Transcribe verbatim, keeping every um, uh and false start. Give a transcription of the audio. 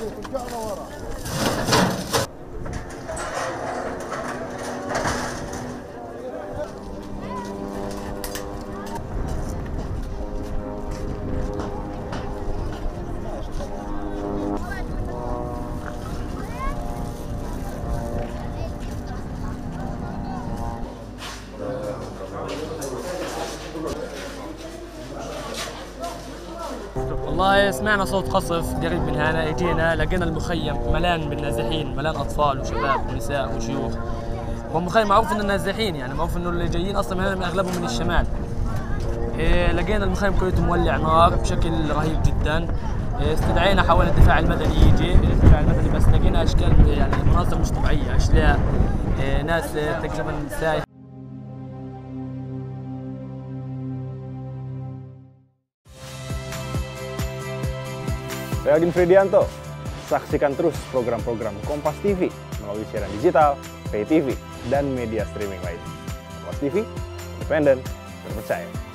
ترجع له ورا. والله سمعنا صوت قصف قريب من هنا، اجينا لقينا المخيم ملان بالنازحين، ملان اطفال وشباب ونساء وشيوخ. والمخيم معروف انه النازحين، يعني معروف انه اللي جايين اصلا من هنا من اغلبهم من الشمال. إيه لقينا المخيم كله مولع نار بشكل رهيب جدا. إيه استدعينا حوالي الدفاع المدني يجي، الدفاع المدني بس لقينا اشكال يعني مناظر مش طبيعيه، اشلاء، إيه ناس تقريبا سايحه. Saya Odin Fridianto, saksikan terus program-program Kompas تي في melalui siaran digital, pay تي في, dan media streaming lain. Kompas تي في, independen, terpercaya.